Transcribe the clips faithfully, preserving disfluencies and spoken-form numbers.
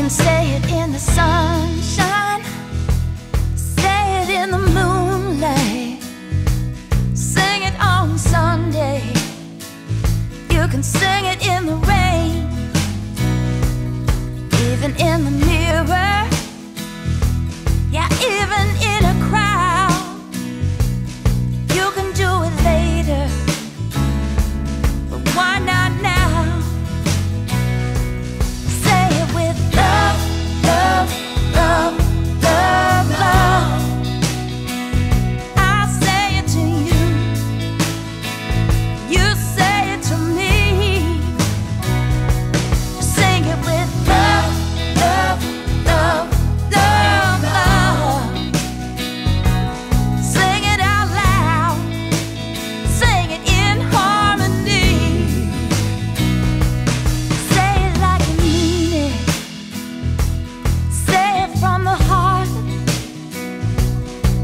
can say it in the sunshine, say it in the moonlight, sing it on Sunday. You can sing it in the rain, even in the mirror, yeah, even in a crowd. You can do it later, but why not now? Say it with love, love, love, love, love. I say it to you, you say it to me. Sing it with love, love, love, love, love. Sing it out loud, sing it in harmony. Say it like you mean it, say it from the heart.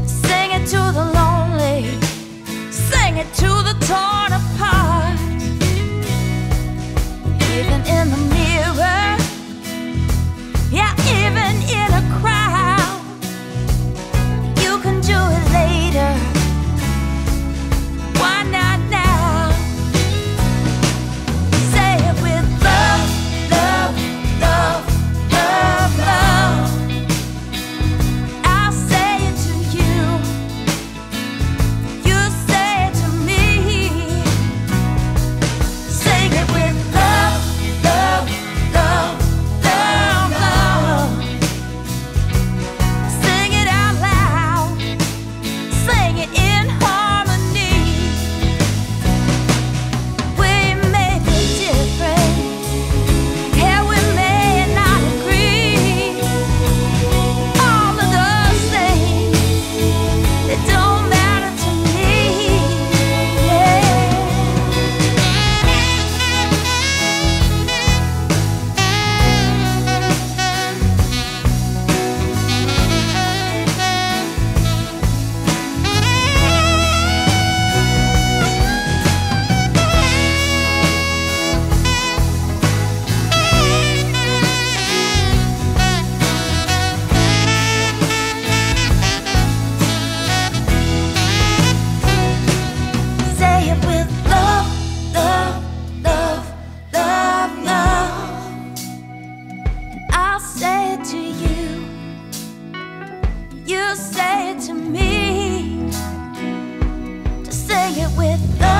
Sing it to the lonely, sing it to the torn apart. Even in the mirror, yeah, even in a crowd. You can do it later, why not now? Say it with love, love, love, love, love. I'll say it to you, you say it to me. Sing it with love, love, love, love, love. Sing it out loud, sing it in harmony. We may be different, yeah, we may not agree. All of those things, they don't matter to me, yeah. Say it with love, love, love, love, love. And I'll say it to you, you say it to me. To sing it with love.